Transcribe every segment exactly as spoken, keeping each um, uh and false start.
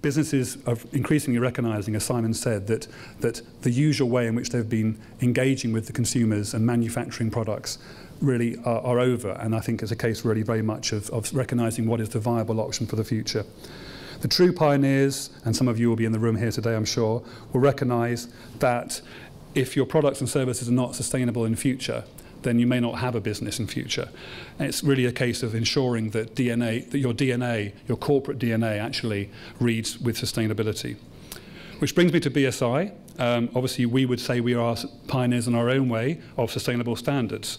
Businesses are increasingly recognising, as Simon said, that, that the usual way in which they've been engaging with the consumers and manufacturing products really are, are over, and I think it's a case really very much of, of recognising what is the viable option for the future. The true pioneers, and some of you will be in the room here today, I'm sure, will recognise that if your products and services are not sustainable in future, then you may not have a business in future. And it's really a case of ensuring that D N A, that your D N A, your corporate D N A actually reads with sustainability. Which brings me to B S I. Um, obviously, we would say we are pioneers in our own way of sustainable standards.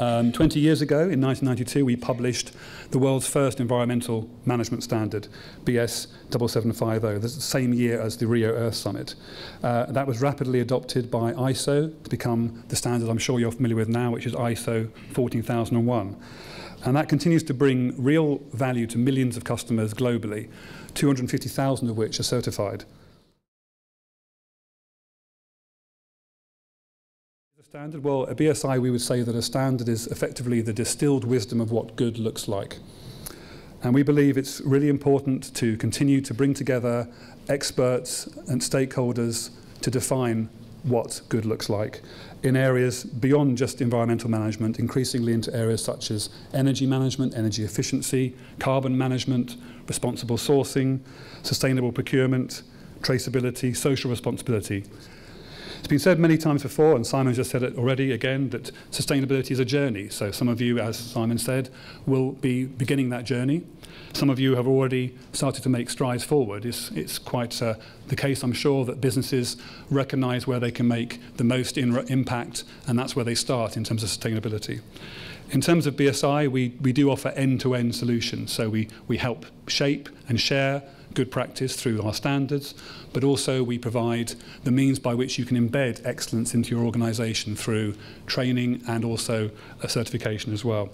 Um, twenty years ago, in nineteen ninety-two, we published the world's first environmental management standard, B S seven seven five zero, the same year as the Rio Earth Summit. Uh, that was rapidly adopted by I S O to become the standard I'm sure you're familiar with now, which is I S O fourteen thousand one. And that continues to bring real value to millions of customers globally, two hundred fifty thousand of which are certified. Standard? Well, at B S I we would say that a standard is effectively the distilled wisdom of what good looks like. And we believe it's really important to continue to bring together experts and stakeholders to define what good looks like in areas beyond just environmental management, increasingly into areas such as energy management, energy efficiency, carbon management, responsible sourcing, sustainable procurement, traceability, social responsibility. It's been said many times before, and Simon just said it already again, that sustainability is a journey. So some of you, as Simon said, will be beginning that journey. Some of you have already started to make strides forward. It's, it's quite uh, the case, I'm sure, that businesses recognise where they can make the most in impact, and that's where they start in terms of sustainability. In terms of B S I, we, we do offer end-to-end solutions. So we, we help shape and share good practice through our standards, but also we provide the means by which you can embed excellence into your organisation through training and also a certification as well.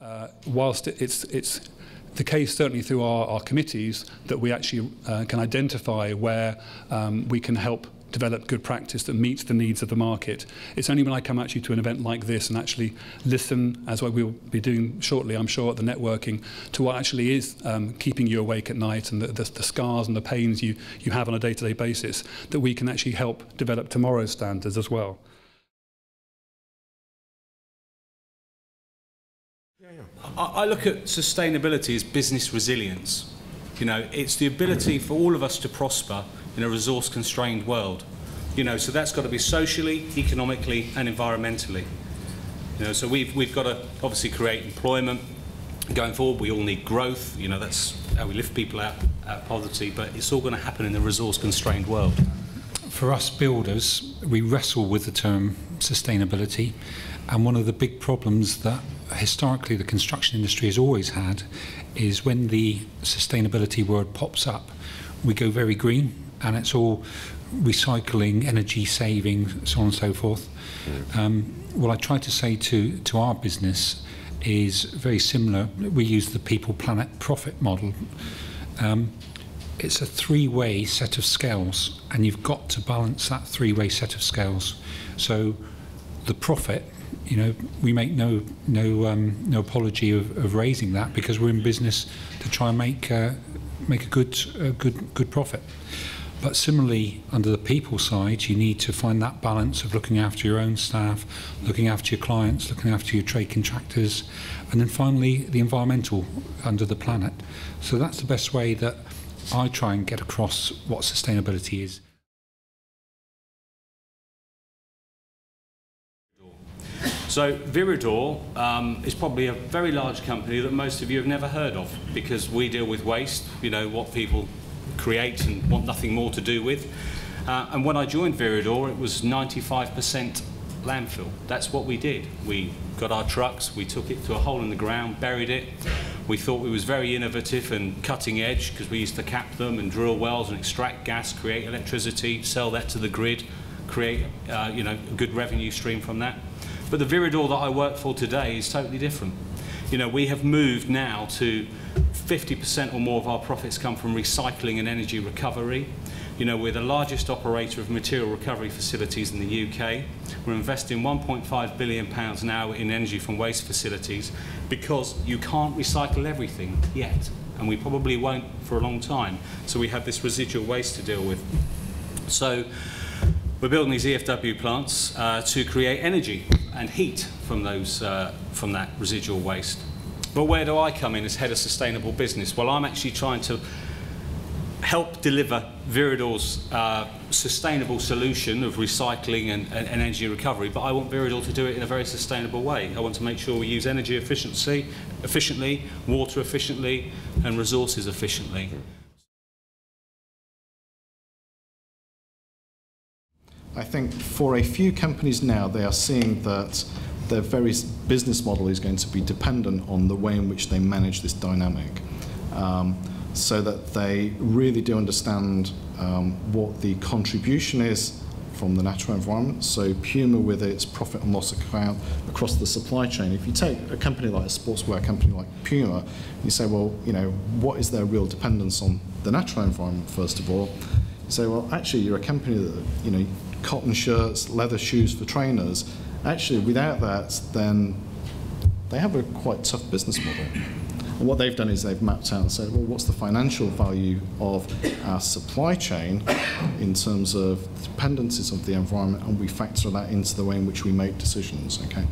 Uh, whilst it's, it's the case certainly through our, our committees that we actually uh, can identify where um, we can help develop good practice that meets the needs of the market. It's only when I come actually to an event like this and actually listen, as what we'll be doing shortly, I'm sure, at the networking, to what actually is um, keeping you awake at night and the, the, the scars and the pains you, you have on a day-to-day basis, that we can actually help develop tomorrow's standards as well. Yeah, yeah. I, I look at sustainability as business resilience. You know, it's the ability for all of us to prosper in a resource-constrained world, you know, so that's got to be socially, economically, and environmentally. You know, so we've we've got to obviously create employment going forward. We all need growth. You know, that's how we lift people out out of poverty. But it's all going to happen in a resource-constrained world. For us builders, we wrestle with the term sustainability, and one of the big problems that historically the construction industry has always had is when the sustainability word pops up, we go very green. And it's all recycling, energy saving, so on and so forth. Um, what I try to say to, to our business is very similar. We use the people, planet, profit model. Um, it's a three-way set of scales, and you've got to balance that three-way set of scales. So the profit, you know, we make no, no, um, no apology of, of raising that, because we're in business to try and make, uh, make a good, uh, good, good profit. But similarly, under the people side, you need to find that balance of looking after your own staff, looking after your clients, looking after your trade contractors, and then finally, the environmental under the planet. So that's the best way that I try and get across what sustainability is. So Viridor um, is probably a very large company that most of you have never heard of, because we deal with waste, you know, what people create and want nothing more to do with. Uh, and when I joined Viridor, it was ninety-five percent landfill. That's what we did. We got our trucks, we took it to a hole in the ground, buried it. We thought we was very innovative and cutting edge, because we used to cap them and drill wells and extract gas, create electricity, sell that to the grid, create uh, you know, a good revenue stream from that. But the Viridor that I work for today is totally different. You know, we have moved now to fifty percent or more of our profits come from recycling and energy recovery. You know, we're the largest operator of material recovery facilities in the U K. We're investing one point five billion pounds now in energy from waste facilities because you can't recycle everything yet, and we probably won't for a long time. So we have this residual waste to deal with. So we're building these E F W plants uh, to create energy and heat from, those, uh, from that residual waste. But where do I come in as head of sustainable business? Well, I'm actually trying to help deliver Viridor's uh, sustainable solution of recycling and, and, and energy recovery, but I want Viridor to do it in a very sustainable way. I want to make sure we use energy efficiency, efficiently, water efficiently, and resources efficiently. I think for a few companies now, they are seeing that their very business model is going to be dependent on the way in which they manage this dynamic, um, so that they really do understand um, what the contribution is from the natural environment. So Puma, with its profit and loss account across the supply chain, if you take a company like a sportswear company like Puma, you say, well, you know, what is their real dependence on the natural environment, first of all? You say, well, actually, you're a company that, you know, cotton shirts, leather shoes for trainers. Actually, without that, then they have a quite tough business model. And what they've done is they've mapped out and said, well, what's the financial value of our supply chain in terms of dependencies of the environment, and we factor that into the way in which we make decisions. Okay?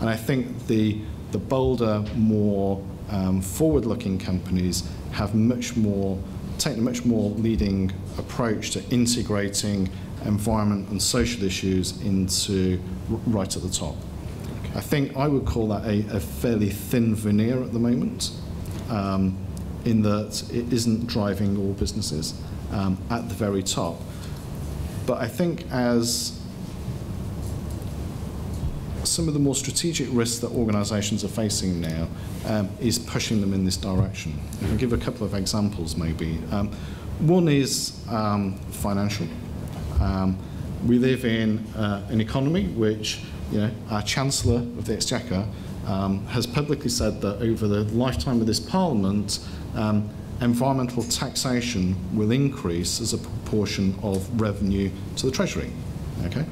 And I think the, the bolder, more um, forward-looking companies have much more, taken a much more leading approach to integrating environment and social issues into right at the top. Okay. I think I would call that a, a fairly thin veneer at the moment, um, in that it isn't driving all businesses um, at the very top. But I think as some of the more strategic risks that organisations are facing now um, is pushing them in this direction. I'll give a couple of examples maybe. Um, one is um, financial. Um, we live in uh, an economy which, you know, our Chancellor of the Exchequer um, has publicly said that over the lifetime of this Parliament, um, environmental taxation will increase as a proportion of revenue to the Treasury. Okay?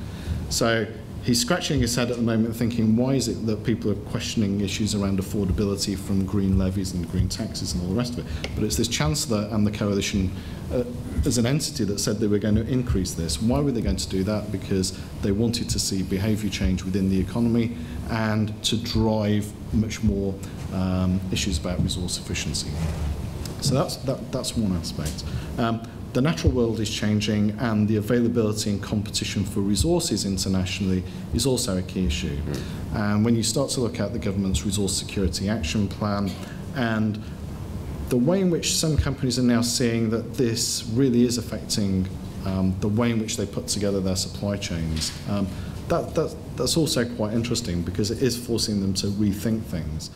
So he's scratching his head at the moment thinking, why is it that people are questioning issues around affordability from green levies and green taxes and all the rest of it? But it's this Chancellor and the coalition Uh, as an entity that said they were going to increase this. Why were they going to do that? Because they wanted to see behaviour change within the economy and to drive much more um, issues about resource efficiency. So that's, that, that's one aspect. Um, the natural world is changing, and the availability and competition for resources internationally is also a key issue. And um, when you start to look at the government's Resource Security Action Plan and the way in which some companies are now seeing that this really is affecting um, the way in which they put together their supply chains, um, that, that, that's also quite interesting because it is forcing them to rethink things.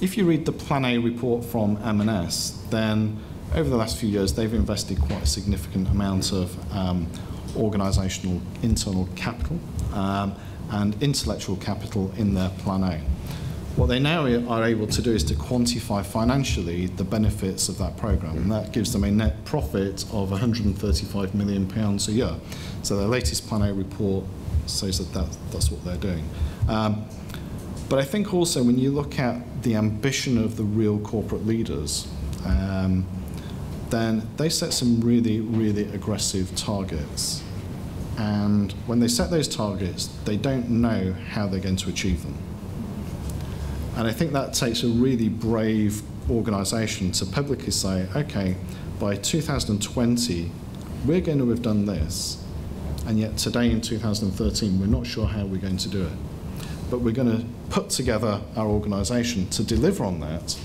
If you read the Plan A report from M and S, then over the last few years they've invested quite a significant amount of um, organisational internal capital Um, and intellectual capital in their Plan A. What they now are able to do is to quantify financially the benefits of that programme, and that gives them a net profit of one hundred and thirty-five million pounds a year. So their latest Plan A report says that, that that's what they're doing. Um, but I think also when you look at the ambition of the real corporate leaders, um, then they set some really, really aggressive targets. And when they set those targets, they don't know how they're going to achieve them. And I think that takes a really brave organisation to publicly say, OK, by two thousand twenty, we're going to have done this. And yet today in two thousand thirteen, we're not sure how we're going to do it. But we're going to put together our organisation to deliver on that.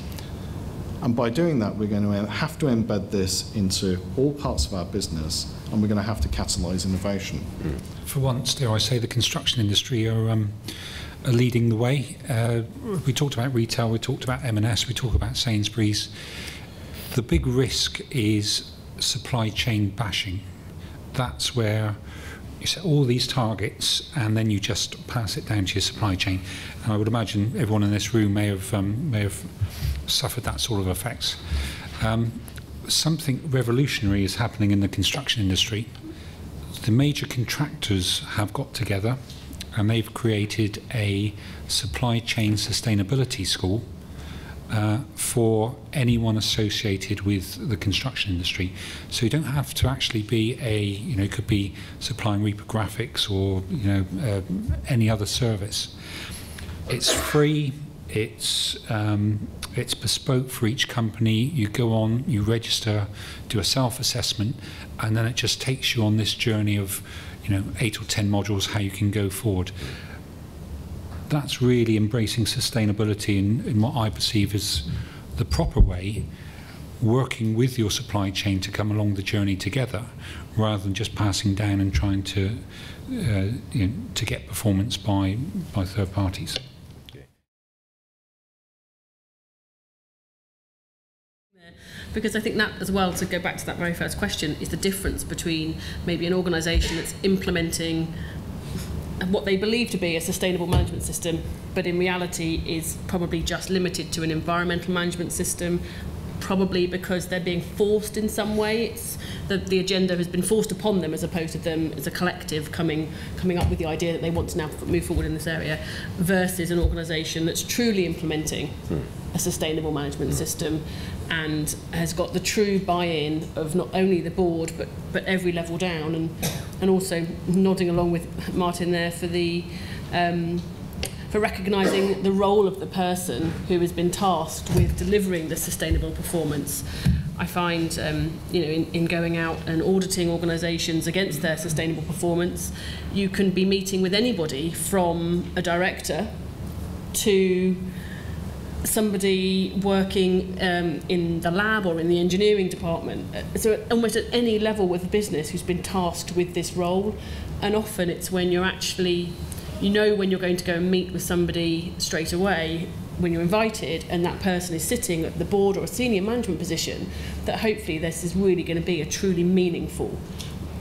And by doing that, we're going to have to embed this into all parts of our business, and we're going to have to catalyse innovation. For once, dare I say, the construction industry are, um, are leading the way. Uh, we talked about retail, we talked about M and S, we talked about Sainsbury's. The big risk is supply chain bashing. That's where you set all these targets and then you just pass it down to your supply chain. And I would imagine everyone in this room may have, um, may have suffered that sort of effects. Um, something revolutionary is happening in the construction industry. The major contractors have got together and they've created a supply chain sustainability school uh, for anyone associated with the construction industry. So you don't have to actually be a, you know, it could be supplying reprographics or, you know, uh, any other service. It's free. It's um, it's bespoke for each company. You go on, you register, do a self-assessment, and then it just takes you on this journey of, you know, eight or ten modules, how you can go forward. That's really embracing sustainability in, in what I perceive is the proper way, working with your supply chain to come along the journey together, rather than just passing down and trying to uh, you know, to get performance by by third parties. Because I think that as well, to go back to that very first question, is the difference between maybe an organisation that's implementing what they believe to be a sustainable management system, but in reality is probably just limited to an environmental management system, probably because they're being forced in some way. It's the, the agenda has been forced upon them, as opposed to them as a collective coming coming up with the idea that they want to now move forward in this area, versus an organisation that's truly implementing hmm. a sustainable management hmm. system, and has got the true buy-in of not only the board but but every level down, and and also nodding along with Martin there for the um, for recognising the role of the person who has been tasked with delivering the sustainable performance. I find um, you know, in, in going out and auditing organisations against their sustainable performance, you can be meeting with anybody from a director to somebody working um, in the lab or in the engineering department, so almost at any level with a business who's been tasked with this role. And often it's when you're actually, you know, when you're going to go and meet with somebody straight away when you're invited, and that person is sitting at the board or a senior management position, that hopefully this is really going to be a truly meaningful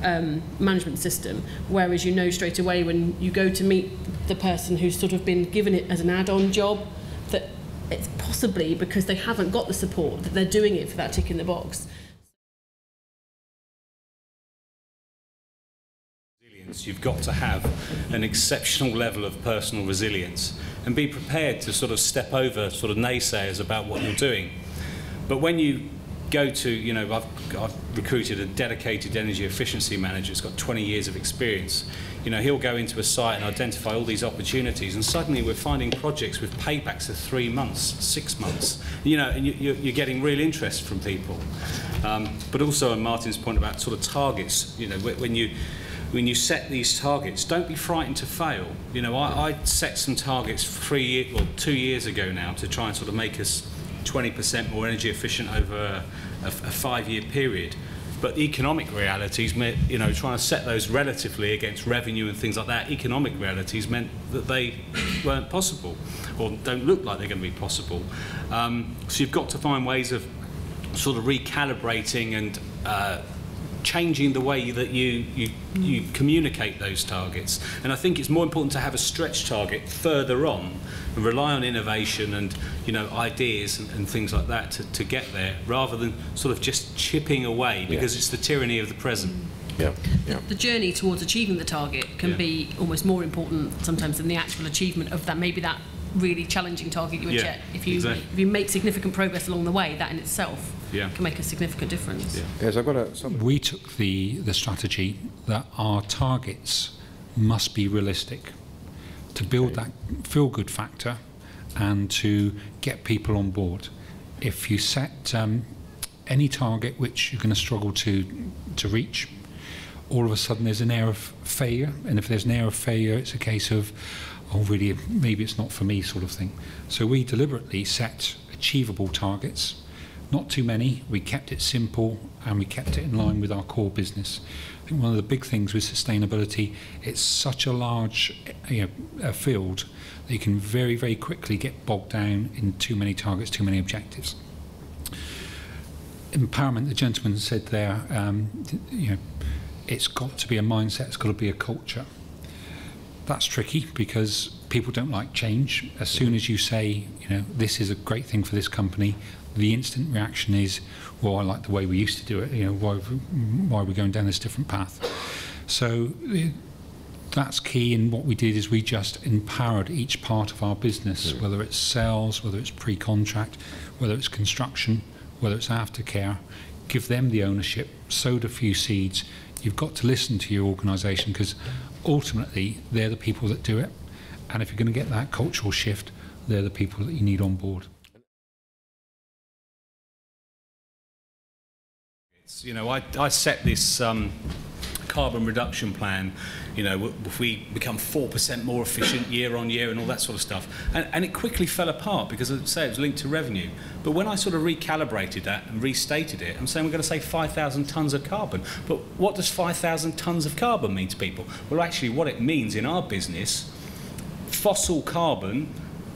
um, management system. Whereas you know straight away when you go to meet the person who's sort of been given it as an add-on job, that it's possibly because they haven't got the support, that they're doing it for that tick in the box. You've got to have an exceptional level of personal resilience and be prepared to sort of step over sort of naysayers about what you're doing. But when you go to, you know, I've, I've recruited a dedicated energy efficiency manager who's got twenty years of experience. You know, he'll go into a site and identify all these opportunities, and suddenly we're finding projects with paybacks of three months, six months. You know, and you, you're, you're getting real interest from people. Um, but also on Martin's point about sort of targets, you know, when you... when you set these targets, don't be frightened to fail. You know, I, I set some targets three year, well, two years ago now to try and sort of make us twenty percent more energy efficient over a, a, a five-year period. But economic realities, you know, trying to set those relatively against revenue and things like that, economic realities meant that they weren't possible or don't look like they're going to be possible. Um, so you've got to find ways of sort of recalibrating and uh, changing the way that you, you, you communicate those targets. And I think it's more important to have a stretch target further on and rely on innovation and, you know, ideas and, and things like that to, to get there, rather than sort of just chipping away, because yeah. it's the tyranny of the present. Yeah. Yeah. The, the journey towards achieving the target can yeah. be almost more important sometimes than the actual achievement of that, maybe that really challenging target you would yeah, if you exactly. if you make significant progress along the way, that in itself yeah. can make a significant difference. Yeah. Yes, I've got a, some... We took the, the strategy that our targets must be realistic to build okay. that feel-good factor and to get people on board. If you set um, any target which you're going to struggle to to reach, all of a sudden there's an air of failure, and if there's an air of failure, it's a case of, oh, really, maybe it's not for me, sort of thing. So we deliberately set achievable targets, not too many. We kept it simple, and we kept it in line with our core business. I think one of the big things with sustainability, it's such a large you know, field that you can very, very quickly get bogged down in too many targets, too many objectives. Empowerment, the gentleman said there, um, you know, it's got to be a mindset, it's got to be a culture. that's tricky because people don't like change. As soon as you say, you know, this is a great thing for this company, the instant reaction is, well, I like the way we used to do it. You know, why, why are we going down this different path? So it, that's key. And what we did is we just empowered each part of our business, yeah. whether it's sales, whether it's pre-contract, whether it's construction, whether it's aftercare, give them the ownership, sow a few seeds. You've got to listen to your organisation because ultimately they're the people that do it. And if you're going to get that cultural shift, they're the people that you need on board. You know, I, I set this um, carbon reduction plan, you know, if we become four percent more efficient year on year and all that sort of stuff. And, and it quickly fell apart because, as I say, it was linked to revenue. But when I sort of recalibrated that and restated it, I'm saying we're going to save five thousand tonnes of carbon. But what does five thousand tonnes of carbon mean to people? Well, actually, what it means in our business, fossil carbon,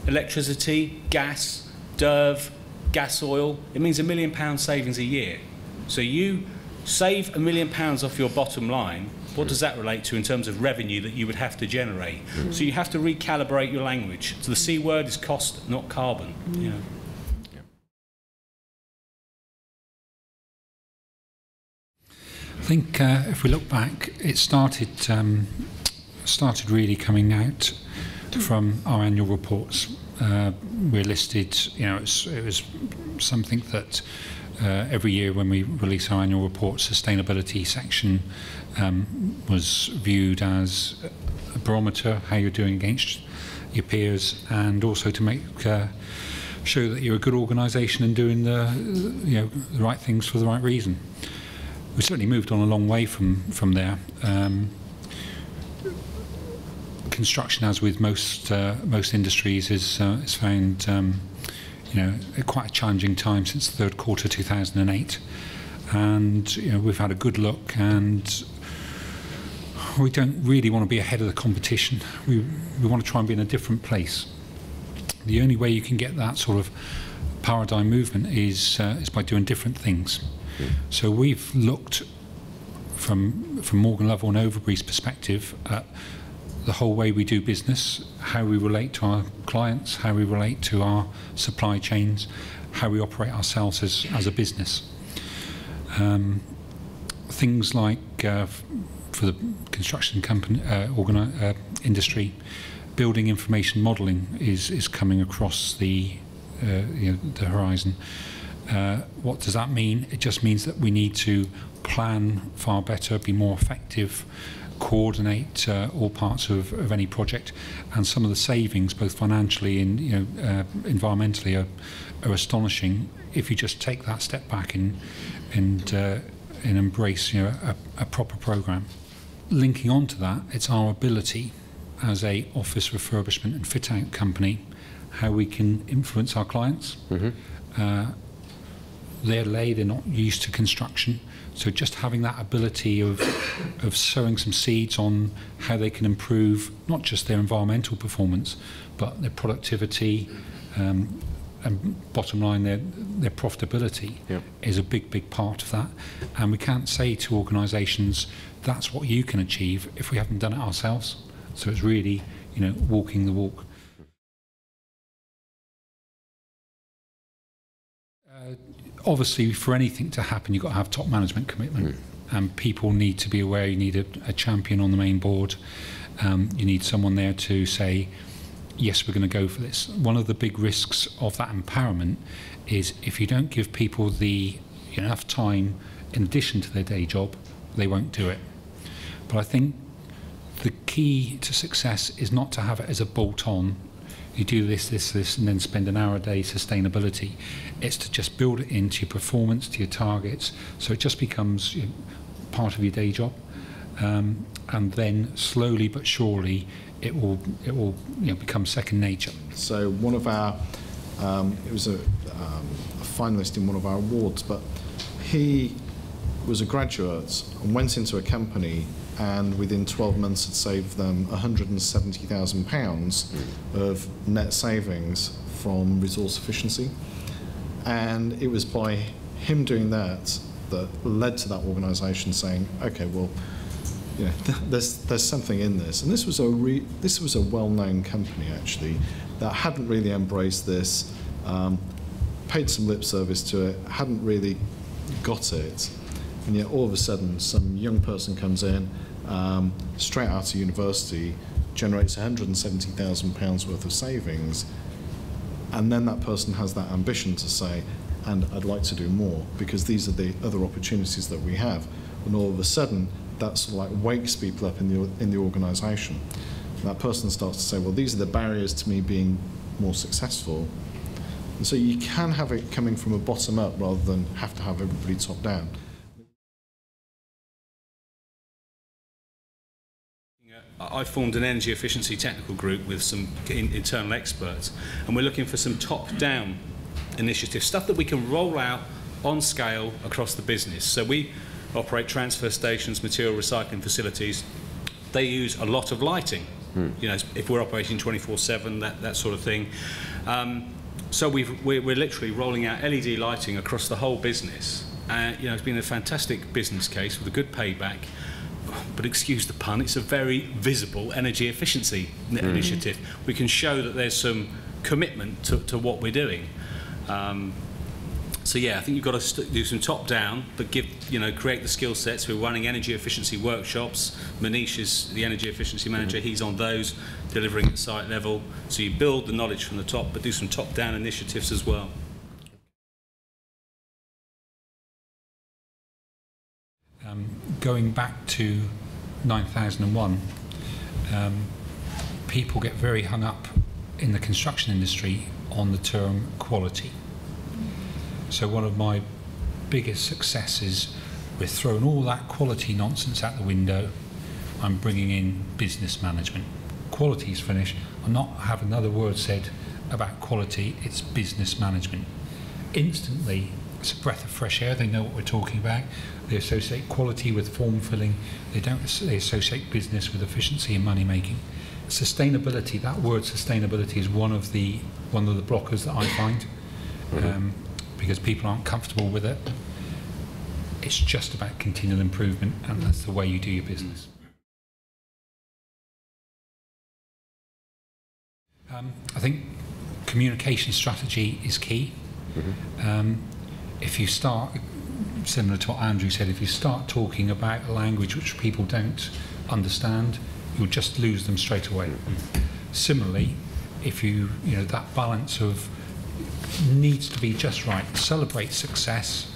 electricity, gas, D E R V, gas oil, it means a million pound savings a year. So you save a million pounds off your bottom line, what does that relate to in terms of revenue that you would have to generate? Mm. So you have to recalibrate your language. So the C word is cost, not carbon. Mm. You know. I think uh, if we look back, it started, um, started really coming out from our annual reports. Uh, we're listed, you know, it's, it was something that Uh, every year when we release our annual report, sustainability section um, was viewed as a barometer, how you're doing against your peers, and also to make uh, show that you're a good organisation and doing the, you know, the right things for the right reason. We certainly moved on a long way from from there. Um, construction, as with most uh, most industries, is uh, is found. Um, You know, quite a challenging time since the third quarter two thousand eight, and you know we've had a good look, and we don't really want to be ahead of the competition. We we want to try and be in a different place. The only way you can get that sort of paradigm movement is uh, is by doing different things. Okay. So we've looked from from Morgan Lovell and Overbury's perspective at the whole way we do business, how we relate to our clients, how we relate to our supply chains, how we operate ourselves as, as a business. Um, things like uh, for the construction company uh, organi uh, industry, building information modelling is is coming across the uh, you know, the horizon. Uh, what does that mean? It just means that we need to plan far better, be more effective, coordinate uh, all parts of, of any project, and some of the savings, both financially and you know uh, environmentally, are, are astonishing if you just take that step back and and uh, and embrace you know a, a proper program. Linking on to that, it's our ability as a office refurbishment and fit out company, how we can influence our clients. Mm-hmm. uh, they're lay, they're not used to construction. So just having that ability of, of sowing some seeds on how they can improve not just their environmental performance, but their productivity um, and bottom line, their, their profitability yep. is a big, big part of that. And we can't say to organisations, that's what you can achieve if we haven't done it ourselves. So it's really, you know, walking the walk. Uh, Obviously, for anything to happen, you've got to have top management commitment, mm. and people need to be aware. You need a, a champion on the main board. Um, you need someone there to say, yes, we're going to go for this. One of the big risks of that empowerment is if you don't give people the enough time in addition to their day job, they won't do it. But I think the key to success is not to have it as a bolt-on. You do this, this, this, and then spend an hour a day sustainability. It's to just build it into your performance, to your targets, so it just becomes you know, part of your day job, um, and then slowly but surely it will it will you know, become second nature. So one of our um, it was a, um, a finalist in one of our awards, but he was a graduate and went into a company, and within twelve months had saved them one hundred and seventy thousand pounds of net savings from resource efficiency. And it was by him doing that that led to that organisation saying, okay, well, you know, th there's there's something in this. And this was a re this was a well-known company actually that hadn't really embraced this, um, paid some lip service to it, hadn't really got it, and yet all of a sudden some young person comes in, um, straight out of university, generates one hundred and seventy thousand pounds worth of savings, and then that person has that ambition to say, and I'd like to do more, because these are the other opportunities that we have. And all of a sudden, that sort of like wakes people up in the, in the organisation. That person starts to say, well, these are the barriers to me being more successful. And so you can have it coming from a bottom up rather than have to have everybody top down. I formed an energy efficiency technical group with some in internal experts, and we're looking for some top-down initiatives, stuff that we can roll out on scale across the business. So we operate transfer stations, material recycling facilities. They use a lot of lighting. Hmm. You know, if we're operating twenty-four seven, that, that sort of thing. Um, so we've, we're, we're literally rolling out L E D lighting across the whole business. Uh, you know, it's been a fantastic business case with a good payback. But excuse the pun, it's a very visible energy efficiency mm. initiative. We can show that there's some commitment to, to what we're doing. Um, so yeah, I think you've got to do some top down, but give, you know, create the skill sets. We're running energy efficiency workshops. Manish is the energy efficiency manager. Mm. He's on those, delivering at site level. So you build the knowledge from the top, but do some top down initiatives as well. Um, going back to nine thousand one, um, people get very hung up in the construction industry on the term quality. So one of my biggest successes, we've thrown all that quality nonsense out the window. I'm bringing in business management. Quality is finished. I'm not have another word said about quality. It's business management. Instantly, it's a breath of fresh air. They know what we're talking about. They associate quality with form filling. They don't. They associate business with efficiency and money making. Sustainability. That word sustainability is one of the one of the blockers that I find, mm-hmm. um, because people aren't comfortable with it. It's just about continual improvement, and that's the way you do your business. Um, I think communication strategy is key. Mm-hmm. um, If you start, similar to what Andrew said, if you start talking about a language which people don't understand, you'll just lose them straight away. Mm-hmm. Similarly, if you, you know, that balance of needs to be just right, celebrate success,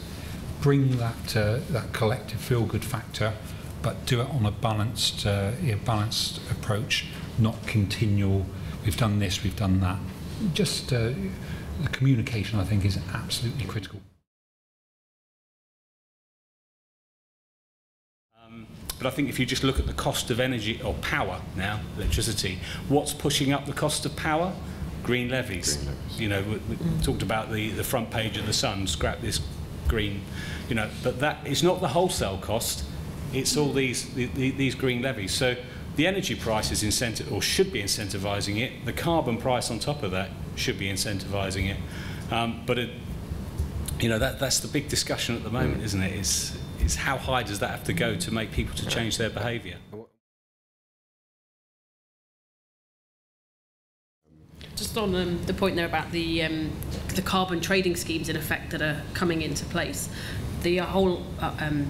bring that, uh, that collective feel-good factor, but do it on a balanced, uh, you know, balanced approach, not continual, we've done this, we've done that. Just uh, the communication, I think, is absolutely critical. But I think if you just look at the cost of energy or power now, electricity, what's pushing up the cost of power? Green levies. Green levies. You know, we, we mm. talked about the, the front page of the Sun, scrap this green, you know, but that it's not the wholesale cost, it's all these, the, the, these green levies. So the energy price is incentive, or should be incentivising it. The carbon price on top of that should be incentivising it. Um, but, it, you know, that, that's the big discussion at the moment, mm. isn't it? It's, It's how high does that have to go to make people to change their behaviour? Just on um, the point there about the um, the carbon trading schemes in effect that are coming into place, the whole uh, um,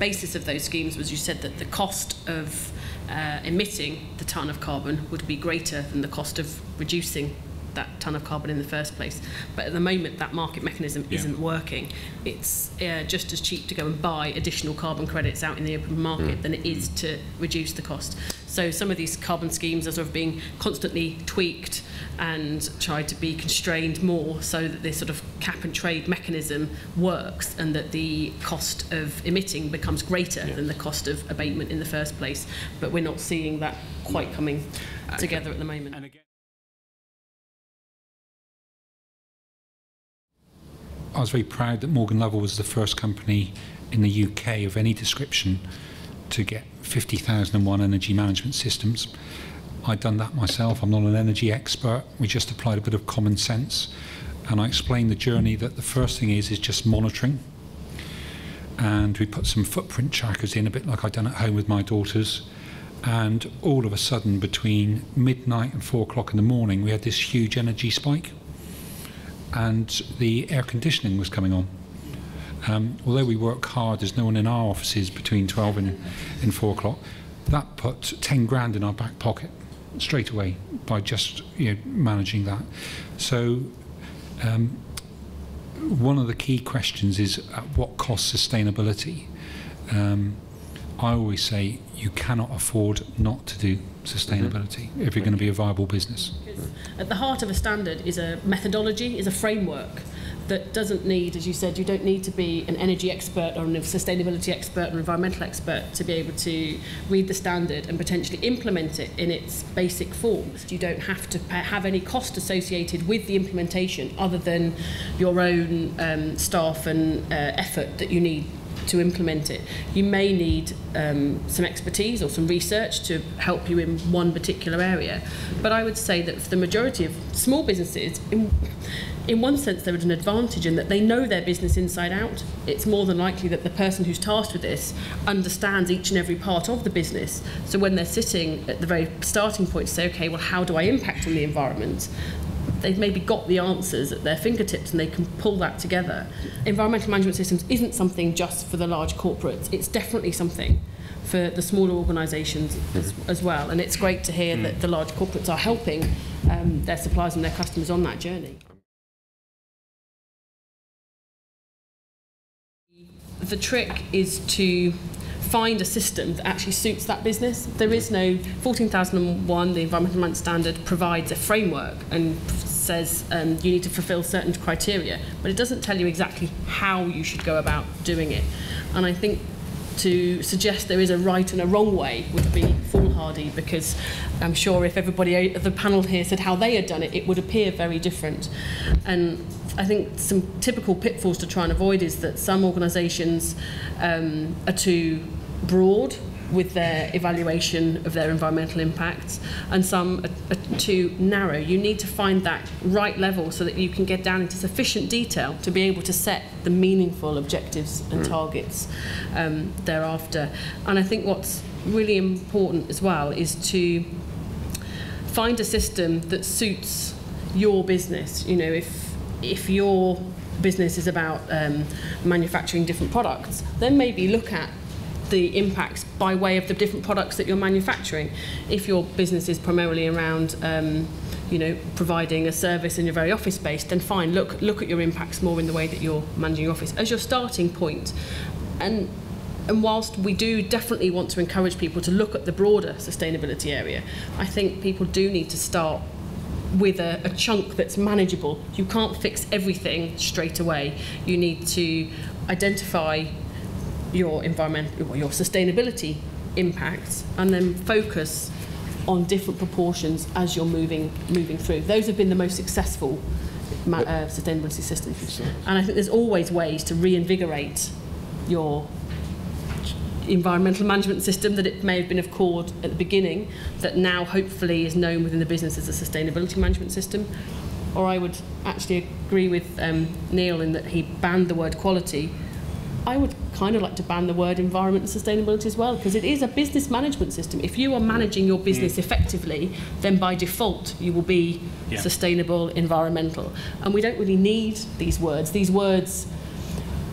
basis of those schemes was you said that the cost of uh, emitting the tonne of carbon would be greater than the cost of reducing that tonne of carbon in the first place. But at the moment, that market mechanism yeah. isn't working. It's uh, just as cheap to go and buy additional carbon credits out in the open market mm. than it is to reduce the cost. So some of these carbon schemes are sort of being constantly tweaked and tried to be constrained more so that this sort of cap and trade mechanism works and that the cost of emitting becomes greater yes. than the cost of abatement in the first place. But we're not seeing that quite coming okay. together at the moment. And again, I was very proud that Morgan Lovell was the first company in the U K of any description to get fifty thousand and one energy management systems. I'd done that myself. I'm not an energy expert. We just applied a bit of common sense. And I explained the journey that the first thing is, is just monitoring. and we put some footprint trackers in, a bit like I'd done at home with my daughters. And all of a sudden, between midnight and four o'clock in the morning, we had this huge energy spike, and the air conditioning was coming on. Um, although we work hard, there's no one in our offices between twelve and, and four o'clock. That put ten grand in our back pocket straight away by just you know, managing that. So um, one of the key questions is at what cost sustainability. Um, I always say you cannot afford not to do sustainability mm-hmm. if you're going to be a viable business. At the heart of a standard is a methodology, is a framework that doesn't need, as you said, you don't need to be an energy expert or a sustainability expert or an environmental expert to be able to read the standard and potentially implement it in its basic form. You don't have to have any cost associated with the implementation other than your own um, staff and uh, effort that you need to implement it. You may need um, some expertise or some research to help you in one particular area, but I would say that for the majority of small businesses, in, in one sense they're at an advantage in that they know their business inside out. It's more than likely that the person who's tasked with this understands each and every part of the business, so when they're sitting at the very starting point to say, okay, well, how do I impact on the environment? They've maybe got the answers at their fingertips and they can pull that together. Environmental management systems isn't something just for the large corporates. It's definitely something for the smaller organisations as, as well. And it's great to hear mm. that the large corporates are helping um, their suppliers and their customers on that journey. The trick is to find a system that actually suits that business. There is no fourteen thousand one, the Environmental Management Standard provides a framework and says um, you need to fulfil certain criteria, but it doesn't tell you exactly how you should go about doing it. And I think to suggest there is a right and a wrong way would be foolhardy, because I'm sure if everybody at the panel here said how they had done it, it would appear very different. And I think some typical pitfalls to try and avoid is that some organisations um, are too broad with their evaluation of their environmental impacts, and some are, are too narrow. You need to find that right level so that you can get down into sufficient detail to be able to set the meaningful objectives and targets um, thereafter. And I think what's really important as well is to find a system that suits your business. You know, if, if your business is about um, manufacturing different products, then maybe look at the impacts by way of the different products that you're manufacturing. If your business is primarily around um, you know, providing a service and you're very office-based, then fine, look, look at your impacts more in the way that you're managing your office as your starting point. And, and whilst we do definitely want to encourage people to look at the broader sustainability area, I think people do need to start with a, a chunk that's manageable. You can't fix everything straight away. You need to identify your environmental, your sustainability impacts, and then focus on different proportions as you're moving moving through. Those have been the most successful ma uh, sustainability systems, and I think there's always ways to reinvigorate your environmental management system that it may have been of accord at the beginning, that now hopefully is known within the business as a sustainability management system. Or I would actually agree with um, Neil in that he banned the word quality. I would kind of like to ban the word environment and sustainability as well, because it is a business management system. If you are managing your business effectively, then by default you will be yeah. sustainable, environmental. And we don't really need these words. These words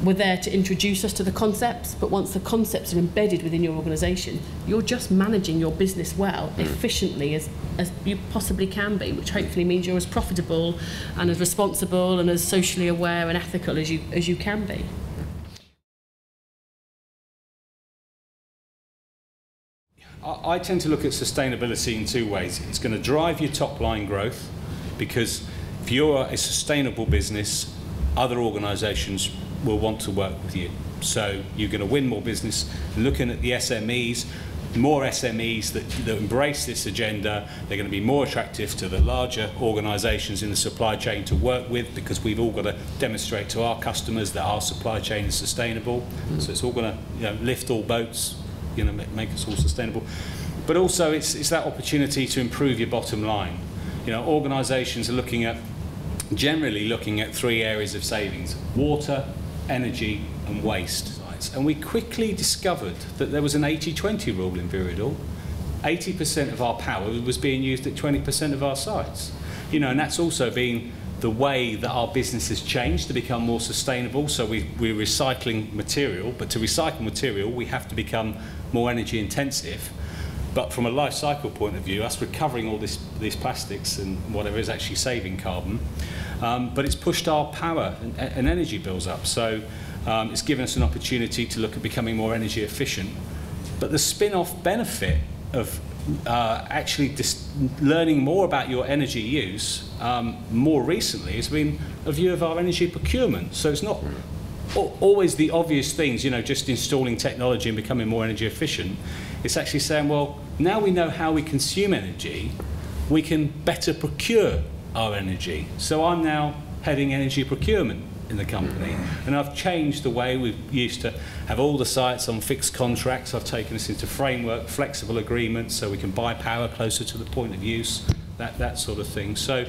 were there to introduce us to the concepts, but once the concepts are embedded within your organisation, you're just managing your business well, efficiently as, as you possibly can be, which hopefully means you're as profitable and as responsible and as socially aware and ethical as you, as you can be. I tend to look at sustainability in two ways. It's going to drive your top line growth, because if you're a sustainable business, other organisations will want to work with you. So you're going to win more business. Looking at the S M Es, more S M Es that, that embrace this agenda, they're going to be more attractive to the larger organisations in the supply chain to work with, because we've all got to demonstrate to our customers that our supply chain is sustainable. Mm. So it's all going to you know, lift all boats. You know, make, make us all sustainable. But also it's, it's that opportunity to improve your bottom line. You know, organisations are looking at, generally looking at three areas of savings: water, energy and waste. clients, and we quickly discovered that there was an eighty twenty rule in Viridor. eighty percent of our power was being used at twenty percent of our sites. You know, and that's also been the way that our business has changed to become more sustainable. So we, we're recycling material, but to recycle material, we have to become more energy intensive. But from a life cycle point of view, us recovering all this, these plastics and whatever is actually saving carbon. Um, but it's pushed our power and, and energy bills up. So um, it's given us an opportunity to look at becoming more energy efficient. But the spin-off benefit of uh, actually dis learning more about your energy use um, more recently has been a view of our energy procurement. So it's not always the obvious things, you know, just installing technology and becoming more energy efficient. It's actually saying, well, now we know how we consume energy, we can better procure our energy. So I'm now heading energy procurement in the company. And I've changed the way we used to have all the sites on fixed contracts. I've taken us into framework, flexible agreements, so we can buy power closer to the point of use, that, that sort of thing. So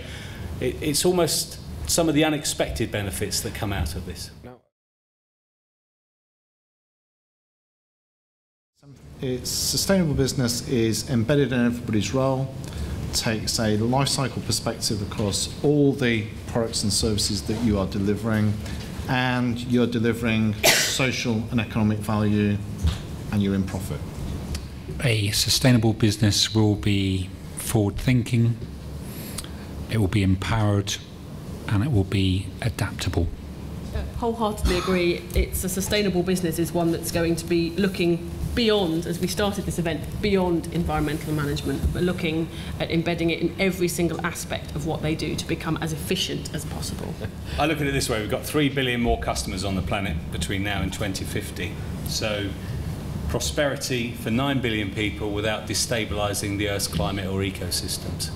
it, it's almost some of the unexpected benefits that come out of this. It's sustainable business is embedded in everybody's role, takes a life cycle perspective across all the products and services that you are delivering, and you're delivering social and economic value, and you're in profit. A sustainable business will be forward-thinking, it will be empowered, and it will be adaptable. I wholeheartedly agree. It's a sustainable business is one that's going to be looking beyond, as we started this event, beyond environmental management, but looking at embedding it in every single aspect of what they do to become as efficient as possible. I look at it this way, we've got three billion more customers on the planet between now and twenty fifty. So prosperity for nine billion people without destabilising the Earth's climate or ecosystems.